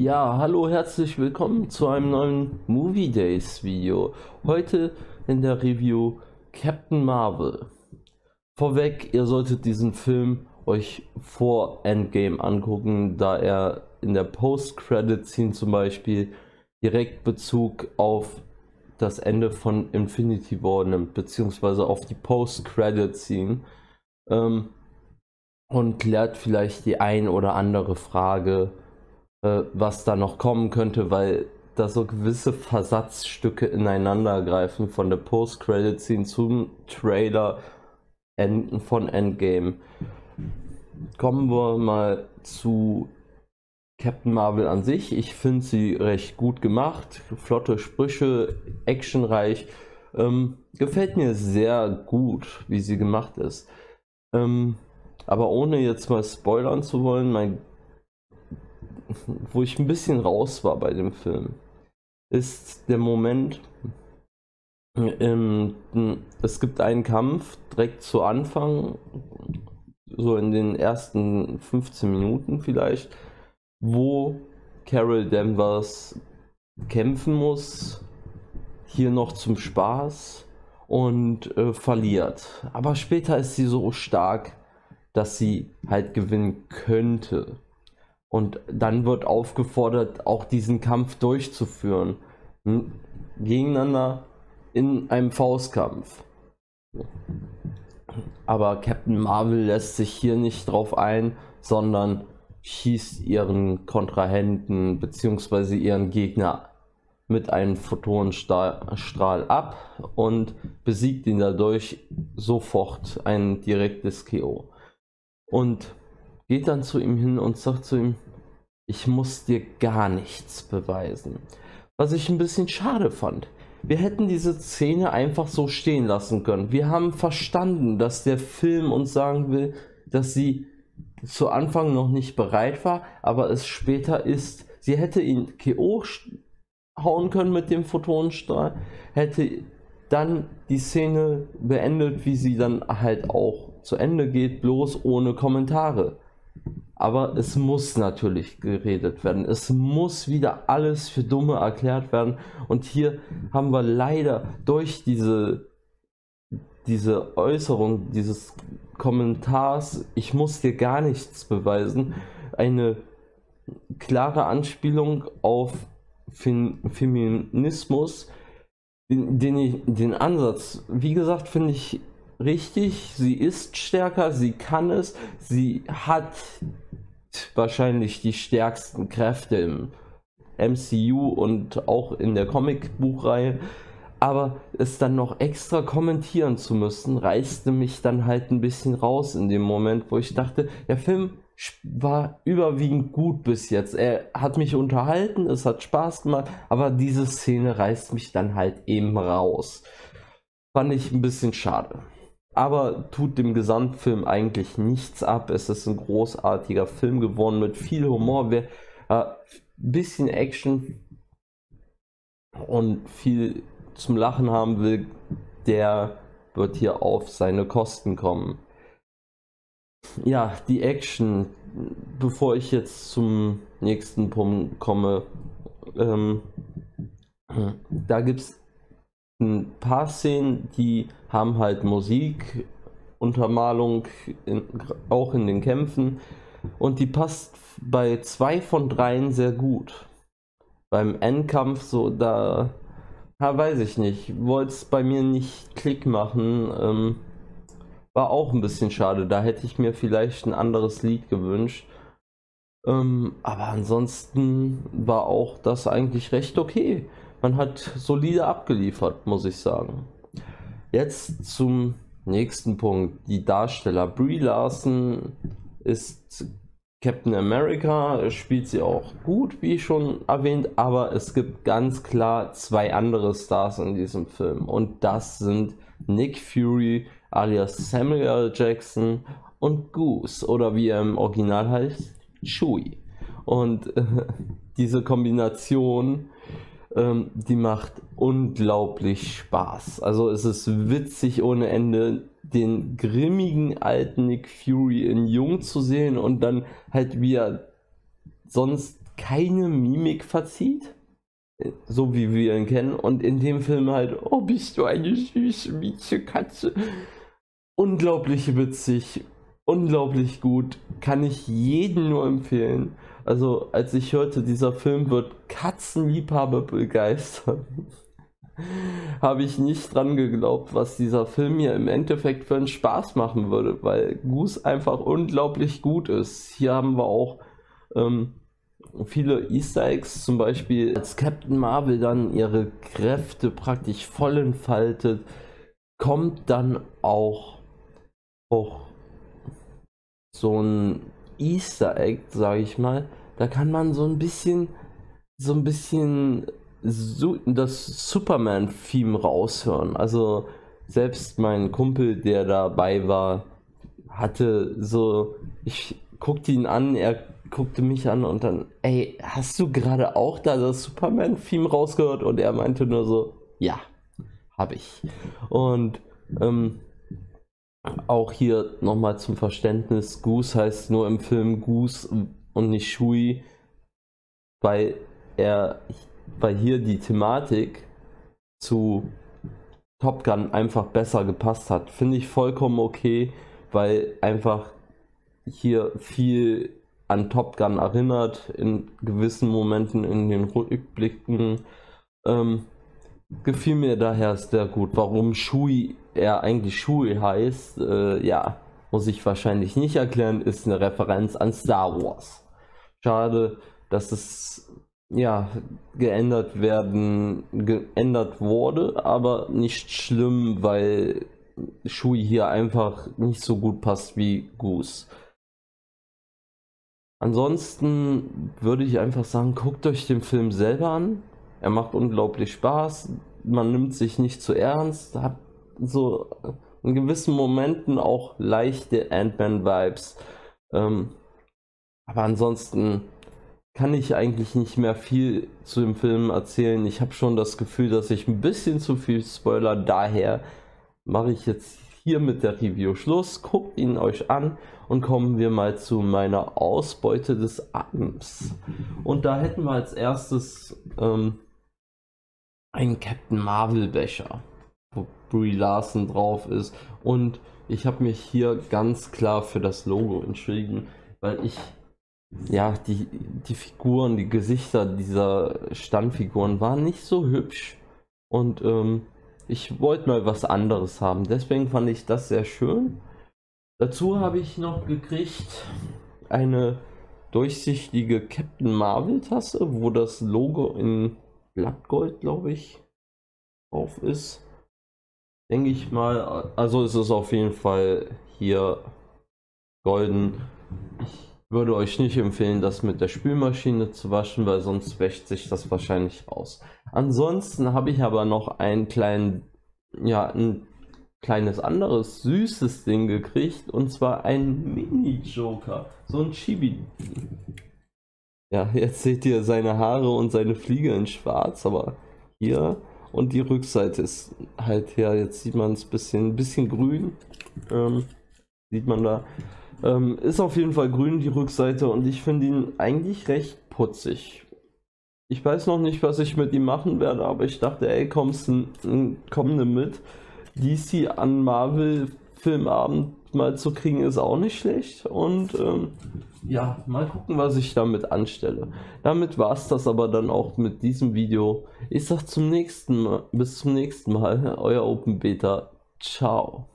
Ja, hallo, herzlich willkommen zu einem neuen Movie Days Video. Heute in der Review Captain Marvel. Vorweg, ihr solltet diesen Film euch vor Endgame angucken, da er in der Post-Credit-Scene zum Beispiel direkt Bezug auf das Ende von Infinity War nimmt, beziehungsweise auf die Post-Credit-Scene und klärt vielleicht die ein oder andere Frage, was da noch kommen könnte, weil da so gewisse Versatzstücke ineinander greifen von der Post-Credit-Scene zum Trailer von Endgame. Kommen wir mal zu Captain Marvel an sich. Ich finde sie recht gut gemacht, flotte Sprüche, actionreich. Gefällt mir sehr gut, wie sie gemacht ist. Aber ohne jetzt mal spoilern zu wollen, wo ich ein bisschen raus war bei dem Film, ist der Moment, es gibt einen Kampf direkt zu Anfang, so in den ersten 15 Minuten vielleicht, wo Carol Danvers kämpfen muss, hier noch zum Spaß, und verliert. Aber später ist sie so stark, dass sie halt gewinnen könnte. Und dann wird aufgefordert, auch diesen Kampf durchzuführen. Gegeneinander in einem Faustkampf. Aber Captain Marvel lässt sich hier nicht drauf ein, sondern schießt ihren Kontrahenten bzw. ihren Gegner mit einem Photonenstrahl ab und besiegt ihn dadurch sofort, ein direktes KO. Und geht dann zu ihm hin und sagt zu ihm, ich muss dir gar nichts beweisen. Was ich ein bisschen schade fand. Wir hätten diese Szene einfach so stehen lassen können. Wir haben verstanden, dass der Film uns sagen will, dass sie zu Anfang noch nicht bereit war, aber es später ist. Sie hätte ihn KO hauen können mit dem Photonenstrahl, hätte dann die Szene beendet, wie sie dann halt auch zu Ende geht, bloß ohne Kommentare. Aber es muss natürlich geredet werden. Es muss wieder alles für Dumme erklärt werden. Und hier haben wir leider durch diese Äußerung, dieses Kommentars, ich muss dir gar nichts beweisen, eine klare Anspielung auf Feminismus, den Ansatz, wie gesagt, finde ich richtig. Sie ist stärker, sie kann es, sie hat wahrscheinlich die stärksten Kräfte im MCU und auch in der Comicbuchreihe, aber es dann noch extra kommentieren zu müssen, reißte mich dann halt ein bisschen raus in dem Moment, wo ich dachte, der Film war überwiegend gut bis jetzt. Er hat mich unterhalten, es hat Spaß gemacht, aber diese Szene reißt mich dann halt eben raus. Fand ich ein bisschen schade. Aber tut dem Gesamtfilm eigentlich nichts ab. Es ist ein großartiger Film geworden mit viel Humor, bisschen Action und viel zum Lachen haben will, der wird hier auf seine Kosten kommen. Ja, die Action, bevor ich jetzt zum nächsten Punkt komme, da gibt es ein paar Szenen, die haben halt Musikuntermalung, auch in den Kämpfen, und die passt bei 2 von 3 sehr gut. Beim Endkampf so, da weiß ich nicht, wollte es bei mir nicht Klick machen, war auch ein bisschen schade, da hätte ich mir vielleicht ein anderes Lied gewünscht. Aber ansonsten war auch das eigentlich recht okay. Man hat solide abgeliefert, muss ich sagen. Jetzt zum nächsten Punkt, die Darsteller. Brie Larson ist Captain America, spielt sie auch gut, wie schon erwähnt, aber es gibt ganz klar 2 andere Stars in diesem Film, und das sind Nick Fury alias Samuel Jackson und Goose, oder wie er im Original heißt, Chewie. Und diese Kombination, die macht unglaublich Spaß. Also es ist witzig ohne Ende, den grimmigen alten Nick Fury in jung zu sehen und dann halt, wie er sonst keine Mimik verzieht, so wie wir ihn kennen, und in dem Film halt, oh, bist du eine süße Mietzekatze. Unglaublich witzig, unglaublich gut, kann ich jedem nur empfehlen. Also als ich hörte, dieser Film wird Katzenliebhaber begeistern, habe ich nicht dran geglaubt, was dieser Film mir im Endeffekt für einen Spaß machen würde, weil Goose einfach unglaublich gut ist. Hier haben wir auch viele Easter Eggs, zum Beispiel als Captain Marvel dann ihre Kräfte praktisch voll entfaltet, kommt dann auch so ein Easter Egg, sage ich mal, da kann man so ein bisschen das Superman-Theme raushören. Also selbst mein Kumpel, der dabei war, hatte so, ich guckte ihn an, er guckte mich an und dann, ey, hast du gerade auch da das Superman-Theme rausgehört? Und er meinte nur so, ja, habe ich. Und auch hier nochmal zum Verständnis, Goose heißt nur im Film Goose und nicht Chewie, weil hier die Thematik zu Top Gun einfach besser gepasst hat. Finde ich vollkommen okay, weil einfach hier viel an Top Gun erinnert, in gewissen Momenten, in den Rückblicken. Gefiel mir daher sehr gut. Warum Chewie eigentlich Chewie heißt, ja, muss ich wahrscheinlich nicht erklären, ist eine Referenz an Star Wars. Schade, dass es ja geändert wurde, aber nicht schlimm, weil Chewie hier einfach nicht so gut passt wie Goose. Ansonsten würde ich einfach sagen, guckt euch den Film selber an. Er macht unglaublich Spaß, man nimmt sich nicht zu ernst, hat so in gewissen Momenten auch leichte Ant-Man-Vibes. Aber ansonsten kann ich eigentlich nicht mehr viel zu dem Film erzählen. Ich habe schon das Gefühl, dass ich ein bisschen zu viel Spoiler, daher mache ich jetzt hier mit der Review Schluss. Guckt ihn euch an und kommen wir mal zu meiner Ausbeute des Abends. Und da hätten wir als erstes einen Captain Marvel Becher, wo Brie Larson drauf ist. Und ich habe mich hier ganz klar für das Logo entschieden, weil ich ja, die Figuren, die Gesichter dieser Standfiguren waren nicht so hübsch und ich wollte mal was anderes haben, deswegen fand ich das sehr schön. Dazu habe ich noch gekriegt eine durchsichtige Captain Marvel Tasse, wo das Logo in Blattgold, glaube ich, drauf ist. Denke ich mal, also es ist auf jeden Fall hier golden. Ich würde euch nicht empfehlen, das mit der Spülmaschine zu waschen, weil sonst wäscht sich das wahrscheinlich aus. Ansonsten habe ich aber noch ein kleines anderes süßes Ding gekriegt, und zwar einen Mini-Joker, so ein Chibi. Ja, jetzt seht ihr seine Haare und seine Fliege in schwarz, aber hier und die Rückseite ist halt, ja, jetzt sieht man es ein bisschen grün, sieht man da. Ist auf jeden Fall grün, die Rückseite, und ich finde ihn eigentlich recht putzig. Ich weiß noch nicht, was ich mit ihm machen werde, aber ich dachte, ey, komm ne mit. DC an Marvel Filmabend mal zu kriegen, ist auch nicht schlecht. Und ja, mal gucken, was ich damit anstelle. Damit war es das aber dann auch mit diesem Video. Ich sag bis zum nächsten Mal, euer Open Beta. Ciao.